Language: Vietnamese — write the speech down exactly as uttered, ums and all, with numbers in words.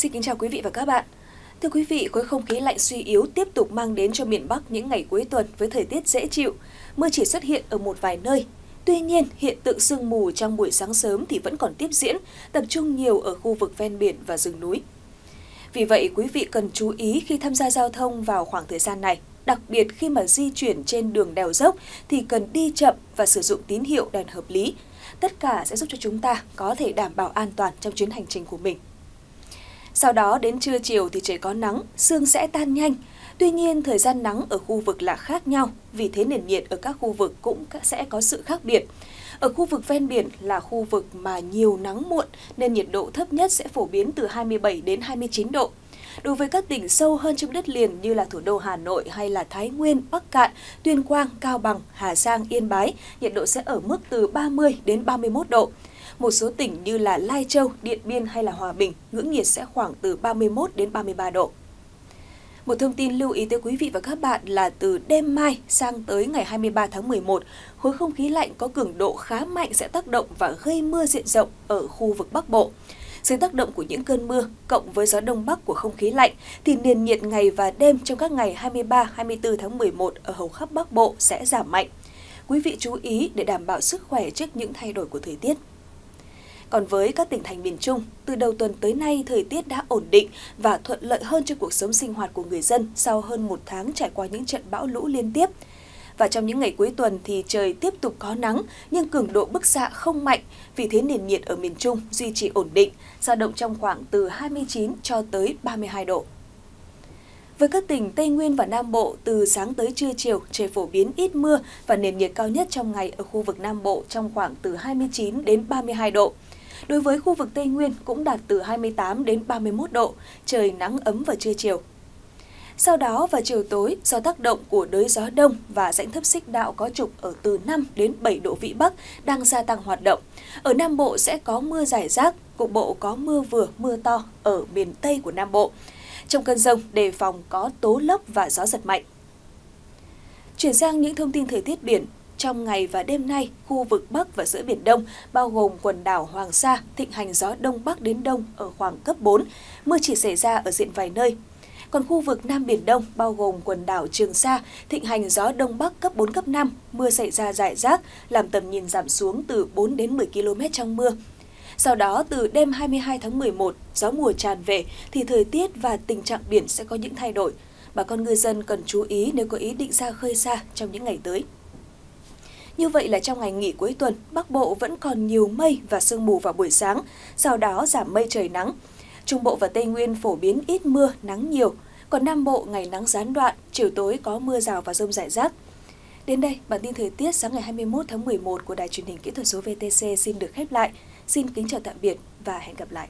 Xin kính chào quý vị và các bạn. Thưa quý vị, khối không khí lạnh suy yếu tiếp tục mang đến cho miền Bắc những ngày cuối tuần với thời tiết dễ chịu. Mưa chỉ xuất hiện ở một vài nơi. Tuy nhiên, hiện tượng sương mù trong buổi sáng sớm thì vẫn còn tiếp diễn, tập trung nhiều ở khu vực ven biển và rừng núi. Vì vậy, quý vị cần chú ý khi tham gia giao thông vào khoảng thời gian này. Đặc biệt khi mà di chuyển trên đường đèo dốc thì cần đi chậm và sử dụng tín hiệu đèn hợp lý. Tất cả sẽ giúp cho chúng ta có thể đảm bảo an toàn trong chuyến hành trình của mình. Sau đó đến trưa chiều thì trời có nắng, sương sẽ tan nhanh. Tuy nhiên, thời gian nắng ở khu vực là khác nhau, vì thế nền nhiệt ở các khu vực cũng sẽ có sự khác biệt. Ở khu vực ven biển là khu vực mà nhiều nắng muộn nên nhiệt độ thấp nhất sẽ phổ biến từ hai mươi bảy đến hai mươi chín độ. Đối với các tỉnh sâu hơn trong đất liền như là thủ đô Hà Nội hay là Thái Nguyên, Bắc Cạn, Tuyên Quang, Cao Bằng, Hà Giang, Yên Bái, nhiệt độ sẽ ở mức từ ba mươi đến ba mươi mốt độ. Một số tỉnh như là Lai Châu, Điện Biên hay là Hòa Bình, ngưỡng nhiệt sẽ khoảng từ ba mươi mốt đến ba mươi ba độ. Một thông tin lưu ý tới quý vị và các bạn là từ đêm mai sang tới ngày hai mươi ba tháng mười một, khối không khí lạnh có cường độ khá mạnh sẽ tác động và gây mưa diện rộng ở khu vực Bắc Bộ. Dưới tác động của những cơn mưa cộng với gió đông bắc của không khí lạnh thì nền nhiệt ngày và đêm trong các ngày hai mươi ba, hai mươi tư tháng mười một ở hầu khắp Bắc Bộ sẽ giảm mạnh. Quý vị chú ý để đảm bảo sức khỏe trước những thay đổi của thời tiết. Còn với các tỉnh thành miền Trung, từ đầu tuần tới nay thời tiết đã ổn định và thuận lợi hơn cho cuộc sống sinh hoạt của người dân sau hơn một tháng trải qua những trận bão lũ liên tiếp. Và trong những ngày cuối tuần thì trời tiếp tục có nắng nhưng cường độ bức xạ không mạnh, vì thế nền nhiệt ở miền Trung duy trì ổn định, dao động trong khoảng từ hai mươi chín cho tới ba mươi hai độ. Với các tỉnh Tây Nguyên và Nam Bộ, từ sáng tới trưa chiều trời phổ biến ít mưa và nền nhiệt cao nhất trong ngày ở khu vực Nam Bộ trong khoảng từ hai mươi chín đến ba mươi hai độ. Đối với khu vực Tây Nguyên cũng đạt từ hai mươi tám đến ba mươi mốt độ, trời nắng ấm vào trưa chiều. Sau đó vào chiều tối, do tác động của đới gió đông và rãnh thấp xích đạo có trục ở từ năm đến bảy độ vĩ Bắc đang gia tăng hoạt động. Ở Nam Bộ sẽ có mưa rải rác, cục bộ có mưa vừa, mưa to ở miền Tây của Nam Bộ. Trong cơn dông, đề phòng có tố lốc và gió giật mạnh. Chuyển sang những thông tin thời tiết biển. Trong ngày và đêm nay, khu vực Bắc và giữa Biển Đông, bao gồm quần đảo Hoàng Sa, thịnh hành gió Đông Bắc đến Đông ở khoảng cấp bốn, mưa chỉ xảy ra ở diện vài nơi. Còn khu vực Nam Biển Đông, bao gồm quần đảo Trường Sa, thịnh hành gió Đông Bắc cấp bốn, cấp năm, mưa xảy ra rải rác, làm tầm nhìn giảm xuống từ bốn đến mười ki lô mét trong mưa. Sau đó, từ đêm hai mươi hai tháng mười một, gió mùa tràn về thì thời tiết và tình trạng biển sẽ có những thay đổi. Bà con ngư dân cần chú ý nếu có ý định ra khơi xa trong những ngày tới. Như vậy là trong ngày nghỉ cuối tuần, Bắc Bộ vẫn còn nhiều mây và sương mù vào buổi sáng, sau đó giảm mây trời nắng. Trung Bộ và Tây Nguyên phổ biến ít mưa, nắng nhiều. Còn Nam Bộ ngày nắng gián đoạn, chiều tối có mưa rào và dông rải rác. Đến đây, bản tin thời tiết sáng ngày hai mươi mốt tháng mười một của Đài Truyền hình Kỹ thuật số vê tê xê xin được khép lại. Xin kính chào tạm biệt và hẹn gặp lại.